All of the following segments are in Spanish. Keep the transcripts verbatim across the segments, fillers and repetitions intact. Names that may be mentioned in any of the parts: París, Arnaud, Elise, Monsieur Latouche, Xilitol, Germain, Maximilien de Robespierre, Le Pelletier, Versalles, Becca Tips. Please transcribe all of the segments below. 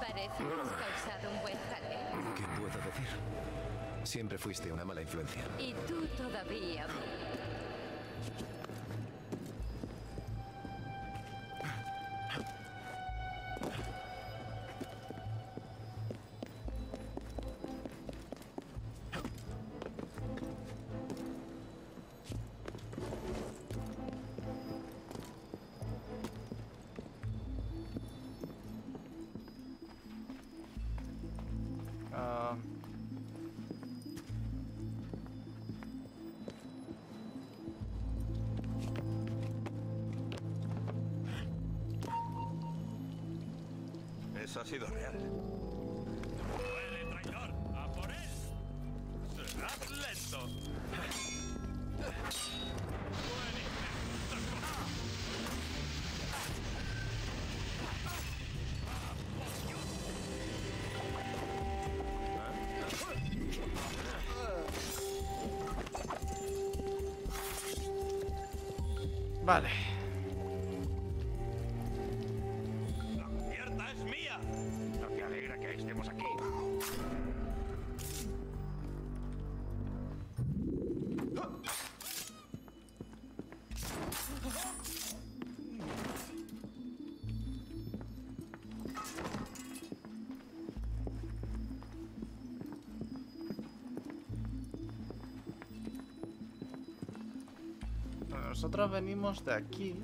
Parece que has causado un buen jaleo. ¿Qué puedo decir? Siempre fuiste una mala influencia. Y tú todavía. Eso ha sido real. ¡Huele, traidor! ¡A por él! ¡Serás lento! Vale. Nosotros venimos de aquí.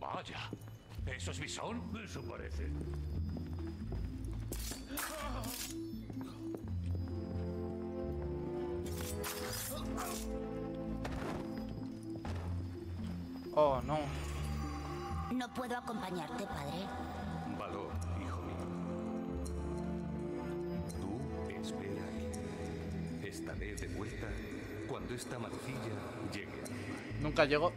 Vaya, ¿eso es bisón? Eso parece. Oh, no. No puedo acompañarte, padre. Valor, hijo mío. Tú espera. Estaré de vuelta cuando esta marcilla llegue. Nunca llegó.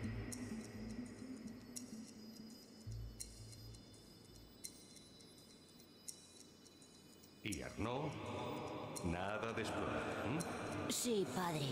Y Arnaud, nada de explorar. ¿Mm? Sí, padre.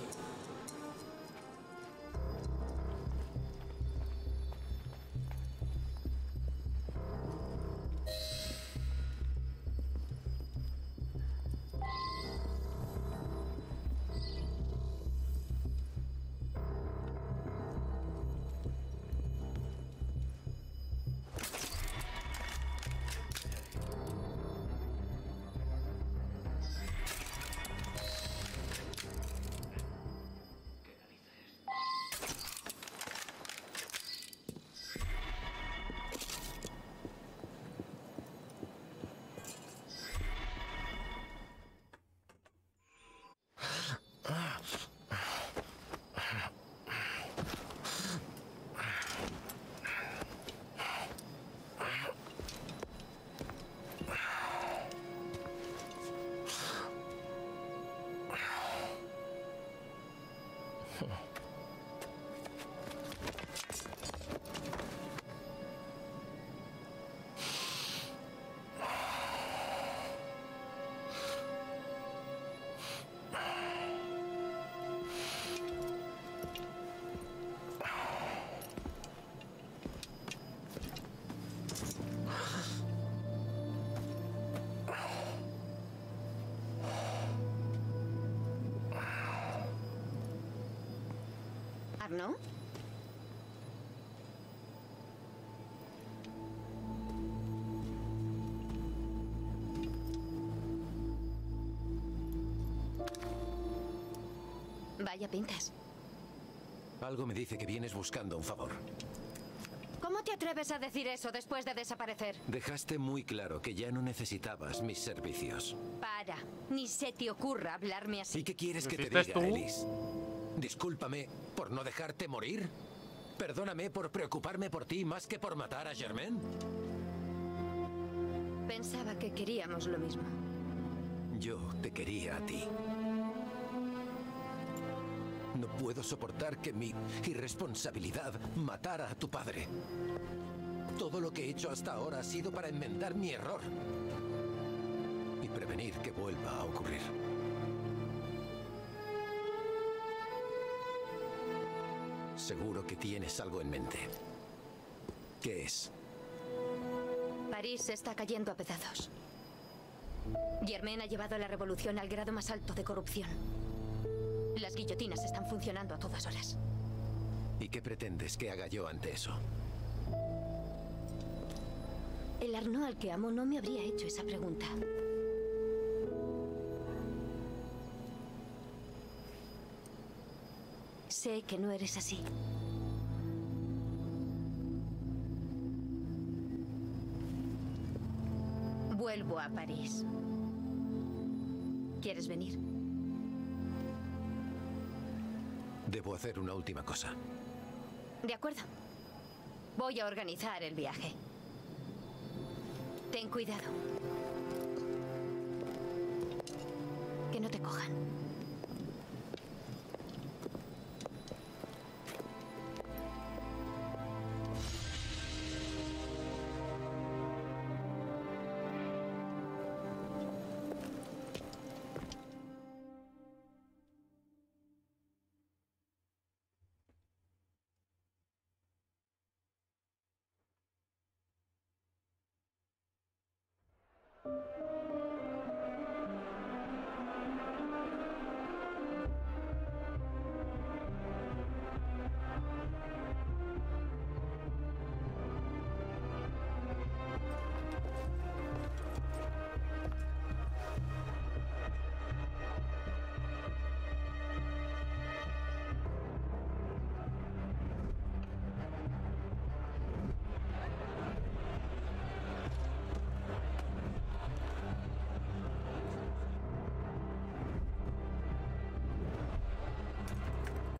¿No? Vaya pintas. Algo me dice que vienes buscando un favor. ¿Cómo te atreves a decir eso después de desaparecer? Dejaste muy claro que ya no necesitabas mis servicios. Para, ni se te ocurra hablarme así. ¿Y qué quieres que te diga, Elise? Discúlpame por no dejarte morir. Perdóname por preocuparme por ti más que por matar a Germain. Pensaba que queríamos lo mismo. Yo te quería a ti. No puedo soportar que mi irresponsabilidad matara a tu padre. Todo lo que he hecho hasta ahora ha sido para enmendar mi error y prevenir que vuelva a ocurrir. Seguro que tienes algo en mente. ¿Qué es? París se está cayendo a pedazos. Germain ha llevado la revolución al grado más alto de corrupción. Las guillotinas están funcionando a todas horas. ¿Y qué pretendes que haga yo ante eso? El Arnaud al que amo no me habría hecho esa pregunta. Sé que no eres así. Vuelvo a París. ¿Quieres venir? Debo hacer una última cosa. De acuerdo. Voy a organizar el viaje. Ten cuidado. Que no te cojan.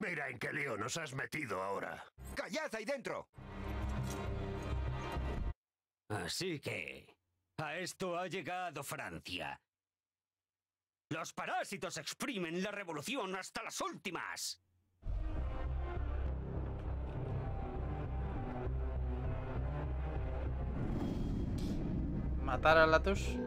Mira en qué lío nos has metido ahora. ¡Callad ahí dentro! Así que... a esto ha llegado Francia. Los parásitos exprimen la revolución hasta las últimas. ¿Matar a Latouche?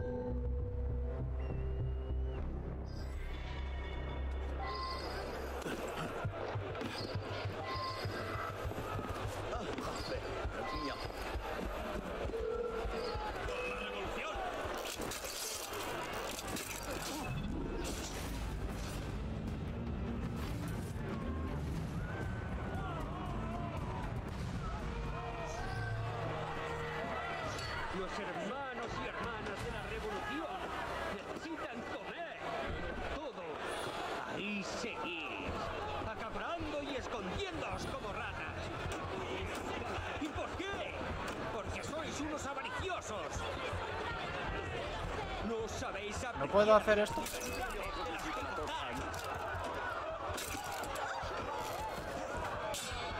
¿No puedo hacer esto?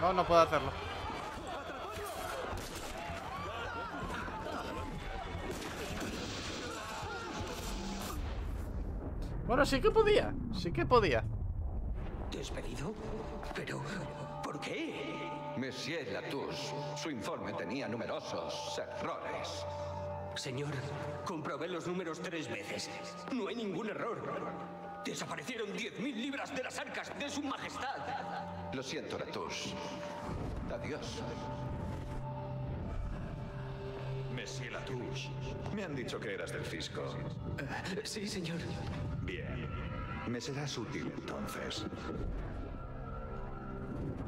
No, no puedo hacerlo. Bueno, sí que podía. Sí que podía. ¿Despedido? ¿Pero por qué? Monsieur Latouche, su informe tenía numerosos errores. Señor, comprobé los números tres veces. No hay ningún error. Desaparecieron diez mil libras de las arcas de su majestad. Lo siento, Latouche. Adiós. Monsieur Latouche, me han dicho que eras del fisco. Uh, sí, señor. Bien. Me serás útil, entonces.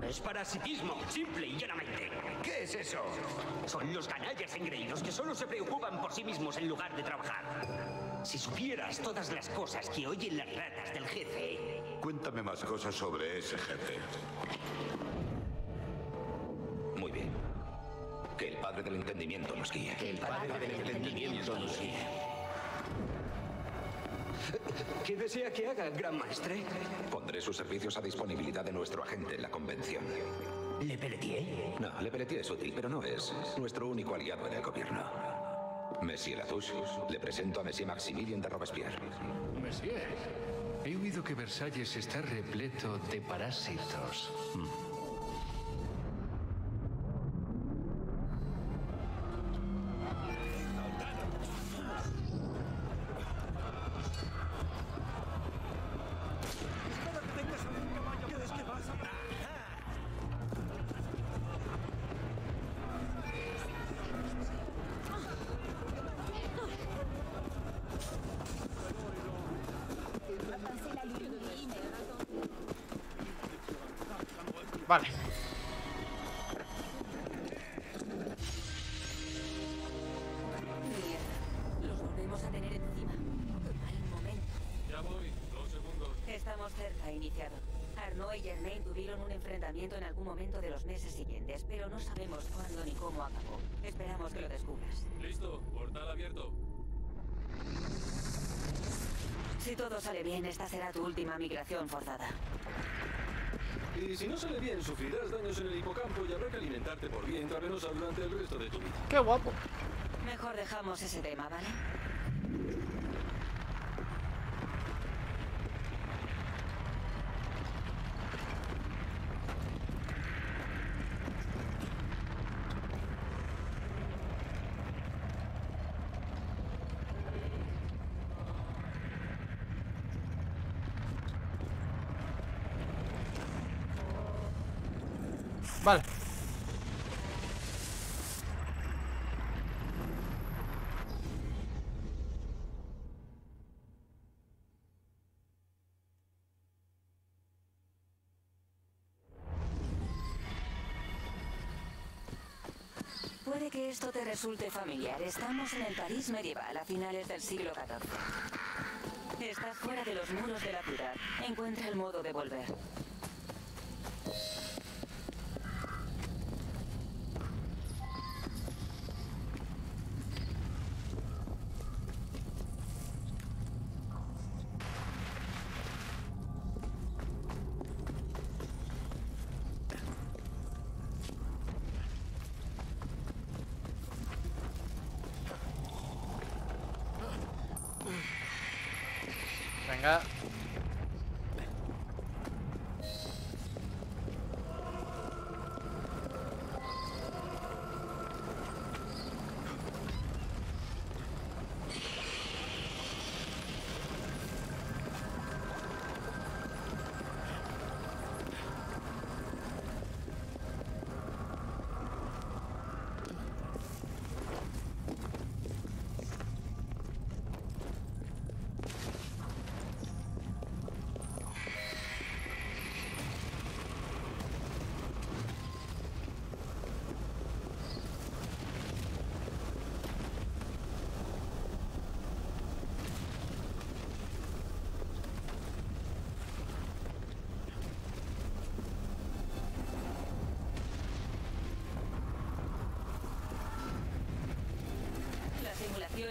Es parasitismo, simple y llanamente. ¿Qué es eso? Son los canallas engreídos que solo se preocupan por sí mismos en lugar de trabajar. Si supieras todas las cosas que oyen las ratas del jefe... Cuéntame más cosas sobre ese jefe. Muy bien. Que el padre del entendimiento nos guíe. Que el padre, padre del, del entendimiento, entendimiento nos guíe. ¿Qué desea que haga, gran maestre? Pondré sus servicios a disponibilidad de nuestro agente en la convención. ¿Le Pelletier? No, Le Pelletier es útil, pero no es nuestro único aliado en el gobierno. Monsieur Latouche, le presento a Monsieur Maximilien de Robespierre. Monsieur, he oído que Versalles está repleto de parásitos. Mm. Vale. Los volvemos a tener encima. Mal momento. Ya voy, dos segundos. Estamos cerca, iniciado. Arnaud y Germain tuvieron un enfrentamiento en algún momento de los meses siguientes, pero no sabemos cuándo ni cómo acabó. Esperamos que lo descubras. Listo, portal abierto. Si todo sale bien, esta será tu última migración forzada. Y si no sale bien, sufrirás daños en el hipocampo y habrá que alimentarte por vía intravenosa durante el resto de tu vida. ¡Qué guapo! Mejor dejamos ese tema, ¿vale? Vale. Puede que esto te resulte familiar. Estamos en el París medieval, a finales del siglo catorce. Estás fuera de los muros de la ciudad. Encuentra el modo de volver. Venga.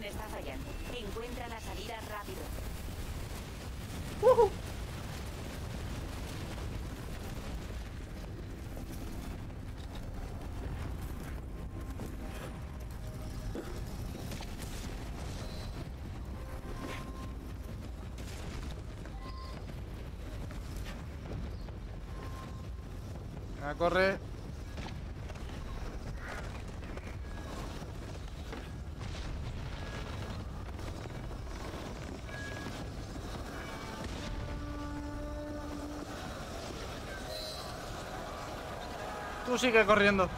Está fallando. Encuentra la salida rápido. Uh-huh. Ah, corre. Tú sigue corriendo.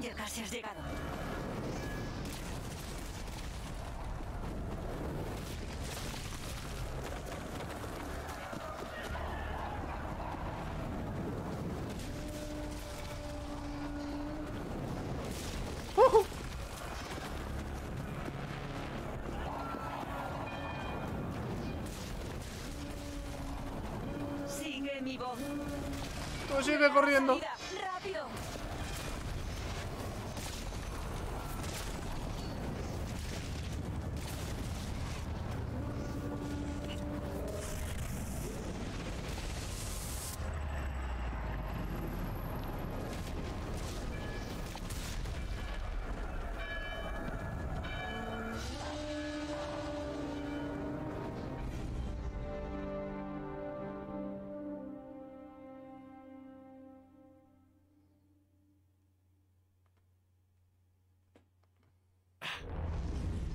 Ya casi has llegado. Uh-huh. Tú sigue corriendo. Rápido.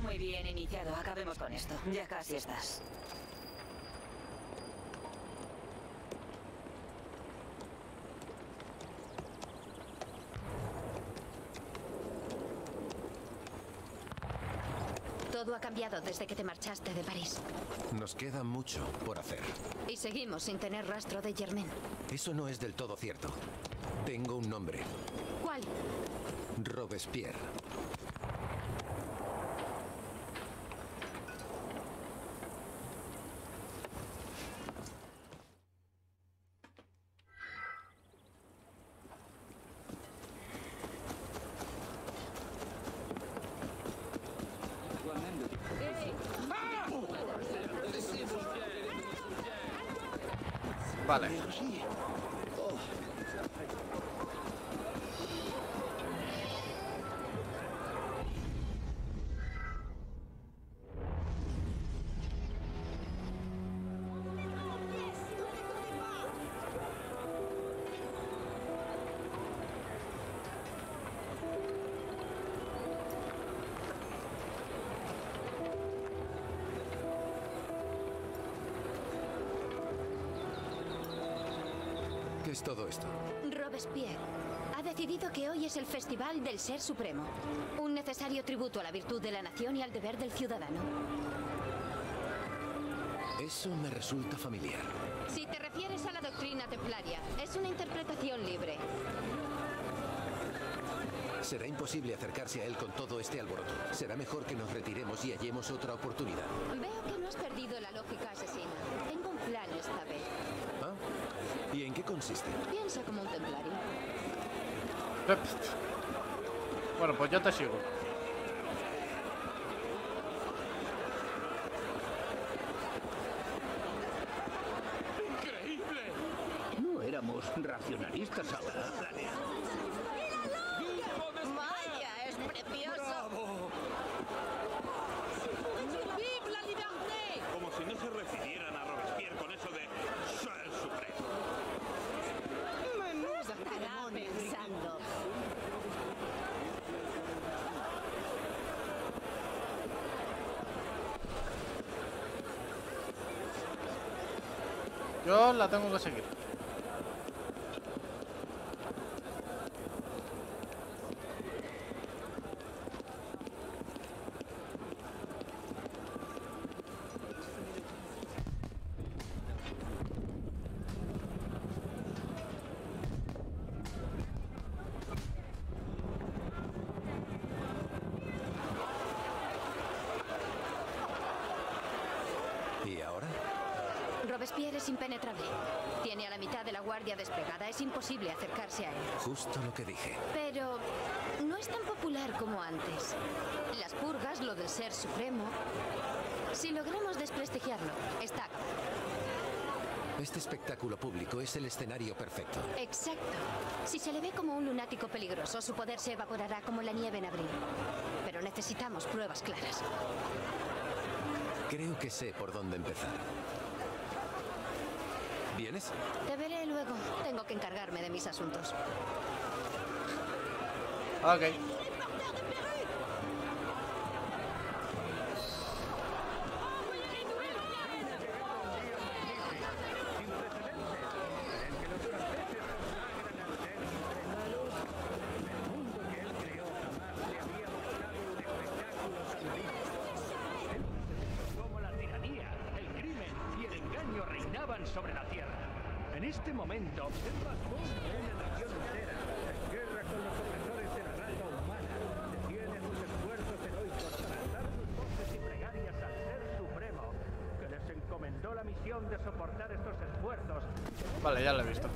Muy bien, iniciado. Acabemos con esto. Ya casi estás. Todo ha cambiado desde que te marchaste de París. Nos queda mucho por hacer. Y seguimos sin tener rastro de Germain. Eso no es del todo cierto. Tengo un nombre. ¿Cuál? Robespierre. Vale. ¿Qué es todo esto? Robespierre ha decidido que hoy es el Festival del Ser Supremo, un necesario tributo a la virtud de la nación y al deber del ciudadano. Eso me resulta familiar. Si te refieres a la doctrina templaria, es una interpretación libre. Será imposible acercarse a él con todo este alboroto. Será mejor que nos retiremos y hallemos otra oportunidad. Veo que no has perdido la lógica asesina. Tengo un plan esta vez. ¿Ah? ¿Y en qué consiste? Piensa como un templario. Bueno, pues yo te sigo. ¡Increíble! No éramos racionalistas ahora, Dania. ¡Vaya, es precioso! ¡Bravo! ¡Vive la libertad! Como si no se refirieran a Robespierre con eso de ser supremo. Pensando. Yo la tengo que seguir. Robespierre es impenetrable. Tiene a la mitad de la guardia desplegada. Es imposible acercarse a él. Justo lo que dije. Pero no es tan popular como antes. Las purgas, lo del ser supremo. Si logramos desprestigiarlo, está acabado. Este espectáculo público es el escenario perfecto. Exacto. Si se le ve como un lunático peligroso, su poder se evaporará como la nieve en abril. Pero necesitamos pruebas claras. Creo que sé por dónde empezar. ¿Vienes? Te veré luego. Tengo que encargarme de mis asuntos. Ok. Sobre la tierra. En este momento observa cómo una nación entera en guerra con los opresores de la raza humana tiene sus esfuerzos heroicos para alzar sus voces y plegarias al Ser Supremo, que les encomendó la misión de soportar estos esfuerzos. Vale, ya lo he visto.